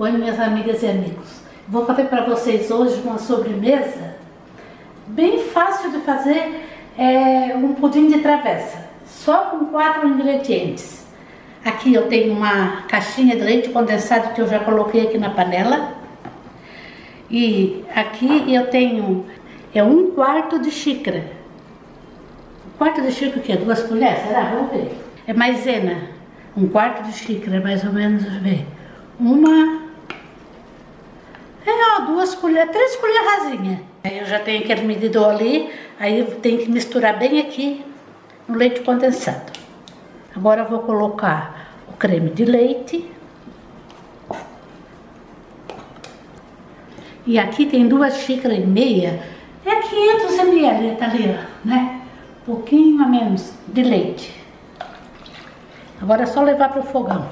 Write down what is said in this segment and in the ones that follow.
Oi, minhas amigas e amigos. Vou fazer para vocês hoje uma sobremesa bem fácil de fazer, um pudim de travessa, só com 4 ingredientes. Aqui eu tenho uma caixinha de leite condensado que eu já coloquei aqui na panela. E aqui eu tenho 1/4 de xícara. 1/4 de xícara o quê? 2 colheres? Será? Vamos ver. É maisena. 1/4 de xícara, mais ou menos, ver. Ó, 2 colheres, 3 colherzinhas. Aí eu já tenho aquele medidor ali, aí eu tenho que misturar bem aqui no leite condensado. Agora eu vou colocar o creme de leite. E aqui tem 2,5 xícaras. É 500 ml, tá ali, né? Um pouquinho a menos de leite. Agora é só levar para o fogão.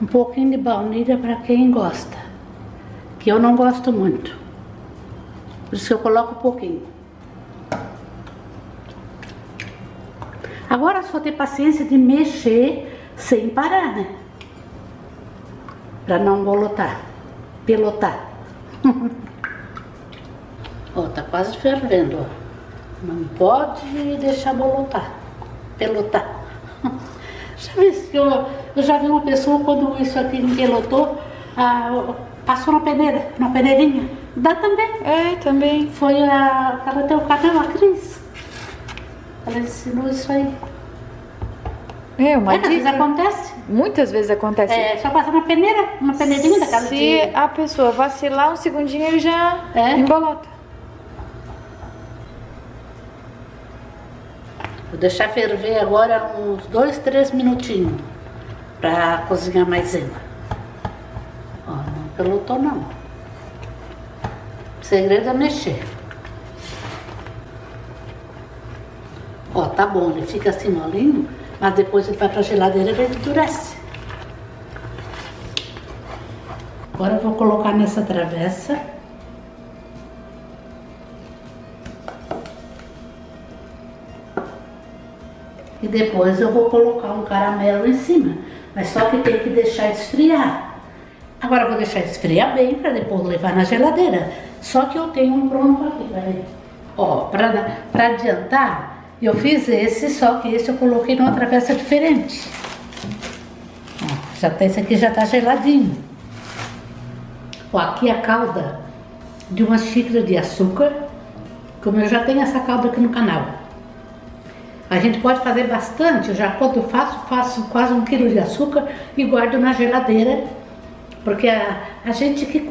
Um pouquinho de baunilha para quem gosta. Que eu não gosto muito. Por isso eu coloco um pouquinho. Agora é só ter paciência de mexer sem parar, né? Para não bolotar, pelotar. Ó, tá quase fervendo, ó. Não pode deixar pelotar. Eu já vi uma pessoa, quando isso aqui pelotou, passou na peneira, na peneirinha. Dá também. É, também. Foi ela tem o cabelo, a Cris. Ela ensinou isso aí. É, uma dica. Às vezes acontece. Muitas vezes acontece. É, só passar na peneira, uma peneirinha daquela. Se a pessoa vacilar um segundinho, ele já embolota. Vou deixar ferver agora uns 2, 3 minutinhos para cozinhar a maisena. Ó, não pelotou não. O segredo é mexer. Ó, tá bom, ele fica assim molinho, mas depois ele vai pra geladeira e ele endurece. Agora eu vou colocar nessa travessa. E depois eu vou colocar um caramelo em cima, mas só que tem que deixar esfriar. Agora eu vou deixar esfriar bem para depois levar na geladeira. Só que eu tenho um pronto aqui, peraí. Ó, para adiantar, eu fiz esse, só que esse eu coloquei numa travessa diferente. Ó, já tá, esse aqui já tá geladinho. Ó, aqui a calda de 1 xícara de açúcar, como eu já tenho essa calda aqui no canal. A gente pode fazer bastante. Eu já, quando faço quase 1 quilo de açúcar e guardo na geladeira, porque a gente que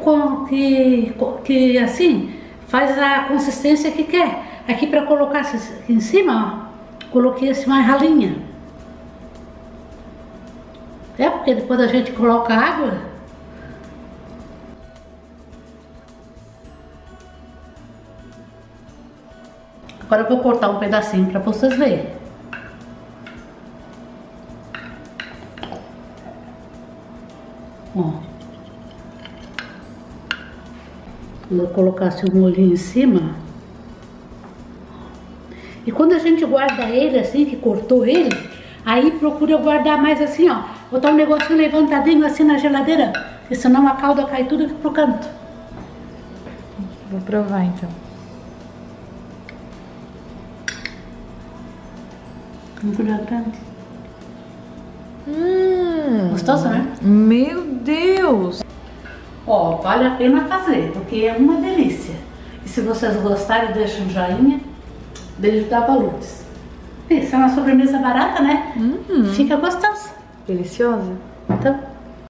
assim faz a consistência que quer. Aqui para colocar aqui em cima, ó, coloquei assim uma ralinha. É porque depois a gente coloca água. Agora eu vou cortar um pedacinho para vocês verem. Ó. Vou colocar assim um molhinho em cima. E quando a gente guarda ele assim, que cortou ele, aí procura guardar mais assim, ó. Botar um negocinho levantadinho assim na geladeira, porque senão a calda cai tudo pro canto. Vou provar então. Muito crocante. Gostoso, né? Meu Deus! Ó, vale a pena fazer, porque é uma delícia. E se vocês gostarem, deixa um joinha. Beijo da Valores. Isso é uma sobremesa barata, né? Fica gostosa. Deliciosa. Então...